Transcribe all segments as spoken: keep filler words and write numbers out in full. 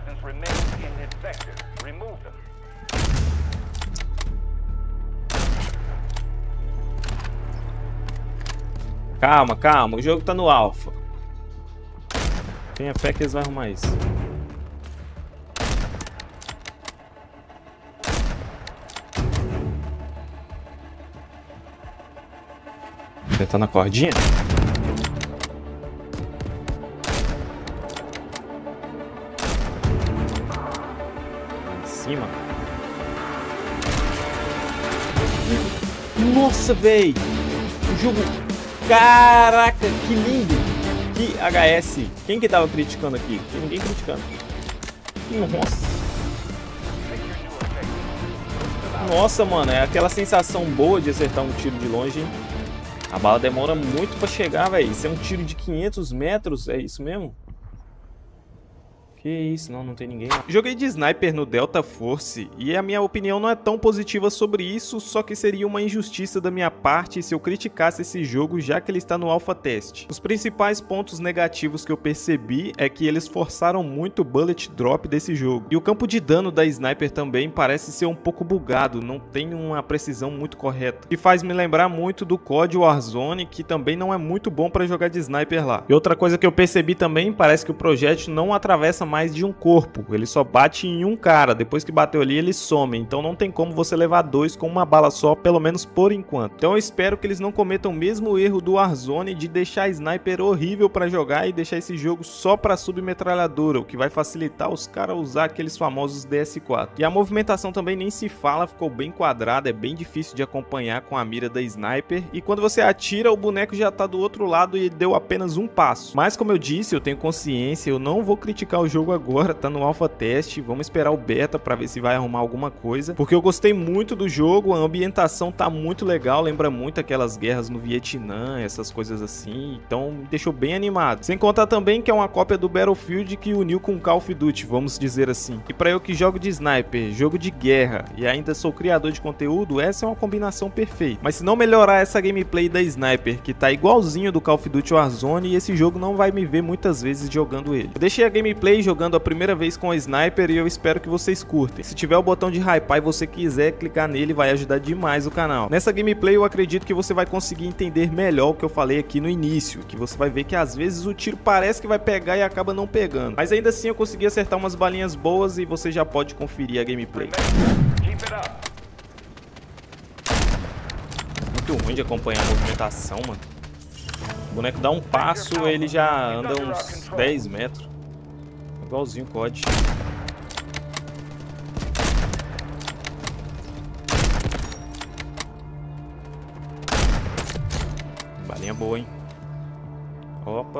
presence remains in this sector. Remove them. Calma, calma. O jogo tá no alfa. Tenha fé que eles vão arrumar isso. Tá na cordinha? Em cima. Nossa, velho! O jogo... Caraca, que lindo! Que H S! Quem que tava criticando aqui? Tem ninguém criticando. Nossa! Nossa, mano, é aquela sensação boa de acertar um tiro de longe, hein? A bala demora muito pra chegar, velho. Isso é um tiro de quinhentos metros, é isso mesmo? Que isso, não, não tem ninguém lá. Joguei de sniper no Delta Force e a minha opinião não é tão positiva sobre isso, só que seria uma injustiça da minha parte se eu criticasse esse jogo já que ele está no alpha test. Os principais pontos negativos que eu percebi é que eles forçaram muito o bullet drop desse jogo. E o campo de dano da sniper também parece ser um pouco bugado, não tem uma precisão muito correta. E faz me lembrar muito do C O D Warzone, que também não é muito bom para jogar de sniper lá. E outra coisa que eu percebi também, parece que o projétil não atravessa mais de um corpo, ele só bate em um cara, depois que bateu ali ele some, então não tem como você levar dois com uma bala só, pelo menos por enquanto. Então eu espero que eles não cometam o mesmo erro do Warzone de deixar sniper horrível pra jogar e deixar esse jogo só pra submetralhadora, o que vai facilitar os caras a usar aqueles famosos D S quatro. E a movimentação também nem se fala, ficou bem quadrada, é bem difícil de acompanhar com a mira da sniper, e quando você atira o boneco já tá do outro lado e deu apenas um passo. Mas como eu disse, eu tenho consciência, eu não vou criticar o jogo agora, tá no alpha test, vamos esperar o beta pra ver se vai arrumar alguma coisa, porque eu gostei muito do jogo, a ambientação tá muito legal, lembra muito aquelas guerras no Vietnã, essas coisas assim, então me deixou bem animado. Sem contar também que é uma cópia do Battlefield que uniu com Call of Duty, vamos dizer assim. E pra eu que jogo de sniper, jogo de guerra e ainda sou criador de conteúdo, essa é uma combinação perfeita. Mas se não melhorar essa gameplay da sniper, que tá igualzinho do Call of Duty Warzone, esse jogo não vai me ver muitas vezes jogando ele. Eu deixei a gameplay jogando jogando a primeira vez com a sniper e eu espero que vocês curtem. Se tiver o botão de hypar e você quiser clicar nele, vai ajudar demais o canal. Nessa gameplay eu acredito que você vai conseguir entender melhor o que eu falei aqui no início, que você vai ver que às vezes o tiro parece que vai pegar e acaba não pegando. Mas ainda assim eu consegui acertar umas balinhas boas e você já pode conferir a gameplay. Muito ruim de acompanhar a movimentação, mano. O boneco dá um passo, ele já anda uns dez metros. Igualzinho o C O D. Balinha boa, hein? Opa.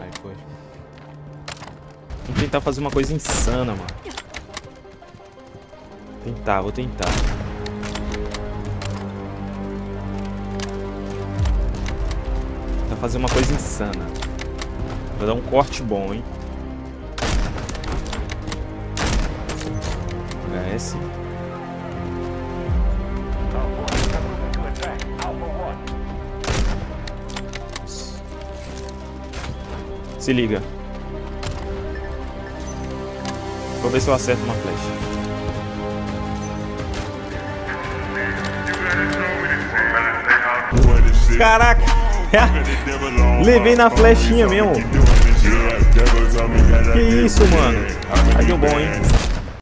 Aí foi. Vamos tentar fazer uma coisa insana, mano. Vou tentar, vou tentar. Vou tentar fazer uma coisa insana. Vai dar um corte bom, hein? H S. Se liga. Vou ver se eu acerto uma flecha. Caraca! Levei na flechinha mesmo. Que isso, mano. Aí deu bom, hein?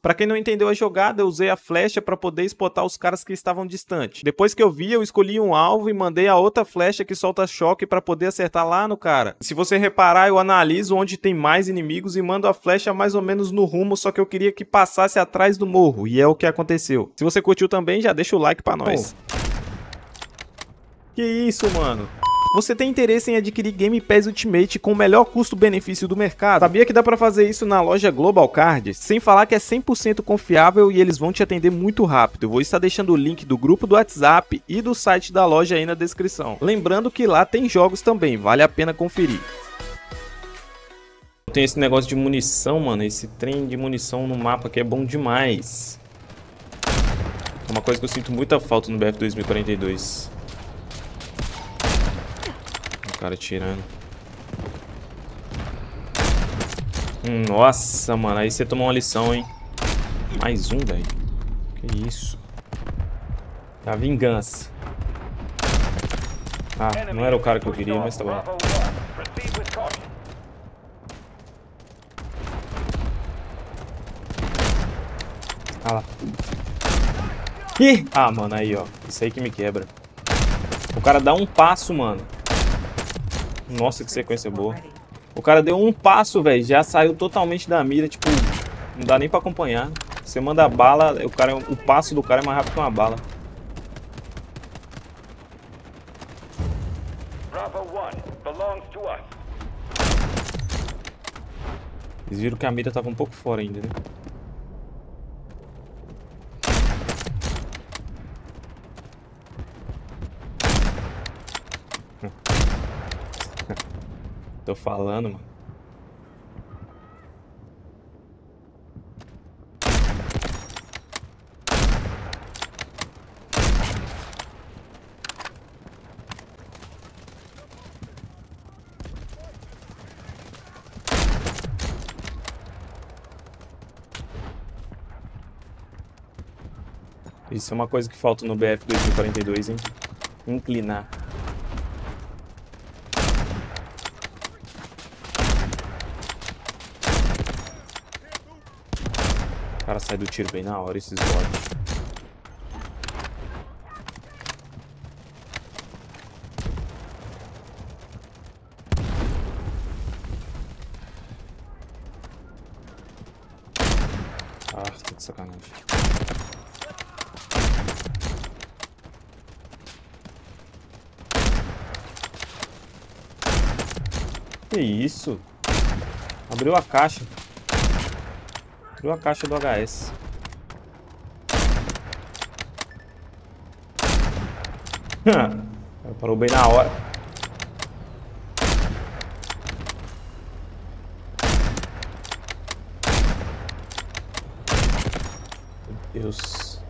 Pra quem não entendeu a jogada, eu usei a flecha pra poder spotar os caras que estavam distante. Depois que eu vi, eu escolhi um alvo e mandei a outra flecha que solta choque pra poder acertar lá no cara. Se você reparar, eu analiso onde tem mais inimigos e mando a flecha mais ou menos no rumo, só que eu queria que passasse atrás do morro, e é o que aconteceu. Se você curtiu também, já deixa o like pra nós. Que isso, mano. Você tem interesse em adquirir Game Pass Ultimate com o melhor custo-benefício do mercado? Sabia que dá pra fazer isso na loja Global Card? Sem falar que é cem por cento confiável e eles vão te atender muito rápido. Eu vou estar deixando o link do grupo do WhatsApp e do site da loja aí na descrição. Lembrando que lá tem jogos também, vale a pena conferir. Tem esse negócio de munição, mano. Esse trem de munição no mapa aqui é bom demais. É uma coisa que eu sinto muita falta no B F dois mil e quarenta e dois. Cara tirando. Nossa, mano. Aí você tomou uma lição, hein? Mais um, velho. Que isso? A vingança. Ah, não era o cara que eu queria, mas tá bom. Ah lá. Ih! Ah, mano, aí, ó. Isso aí que me quebra. O cara dá um passo, mano. Nossa, que sequência boa. O cara deu um passo, velho. Já saiu totalmente da mira. Tipo, não dá nem pra acompanhar. Você manda a bala, o, cara, o passo do cara é mais rápido que uma bala. Vocês viram que a mira tava um pouco fora ainda, né? Tô falando, mano. Isso é uma coisa que falta no B F dois mil e quarenta e dois, hein? Inclinar. O cara sai do tiro bem na hora, esses bots. Ah, tá de sacanagem. Que isso? Abriu a caixa. Abriu a caixa do H S. Parou bem na hora. Meu Deus.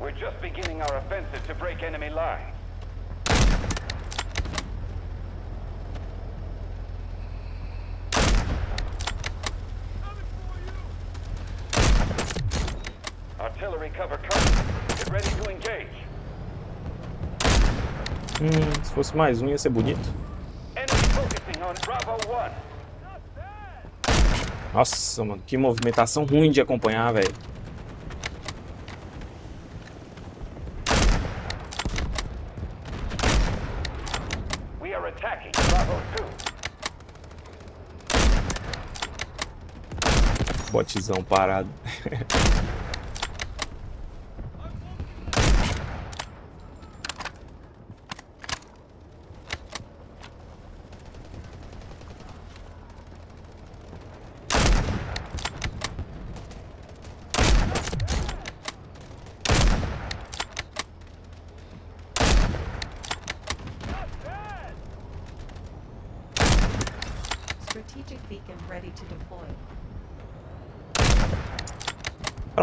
We're just beginning our offensive to break enemy lines. Hum, se fosse mais um ia ser bonito. Nossa, mano, que movimentação ruim de acompanhar, velho. Botizão parado.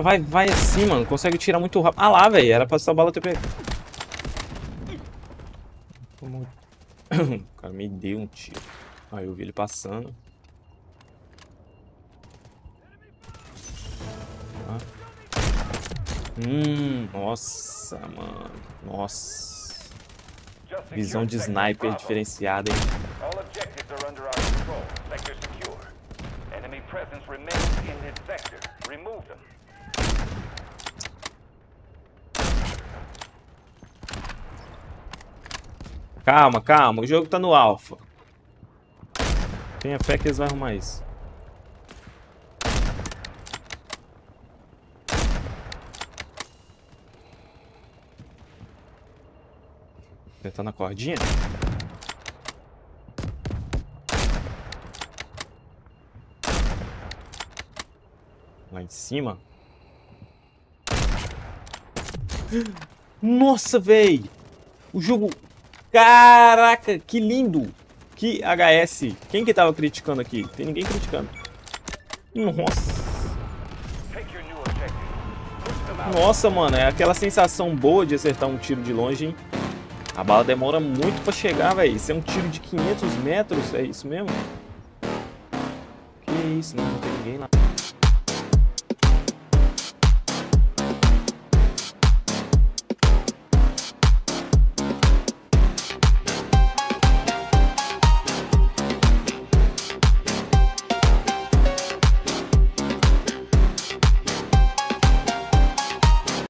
Vai, vai assim, mano. Consegue tirar muito rápido. Ah lá, velho. Era pra essa bala ter pego. O cara me deu um tiro. Aí ah, eu vi ele passando. Ah. Hum, nossa, mano. Nossa. Visão de sniper diferenciada, hein. Calma, calma. O jogo tá no alfa. Tenha fé que eles vão arrumar isso. Já tá na cordinha? Lá em cima. Nossa, véi! O jogo... Caraca, que lindo! Que H S! Quem que tava criticando aqui? Tem ninguém criticando. Nossa! Nossa, mano, é aquela sensação boa de acertar um tiro de longe, hein? A bala demora muito pra chegar, velho. Isso é um tiro de quinhentos metros, é isso mesmo? Que isso, né? Não tem ninguém lá.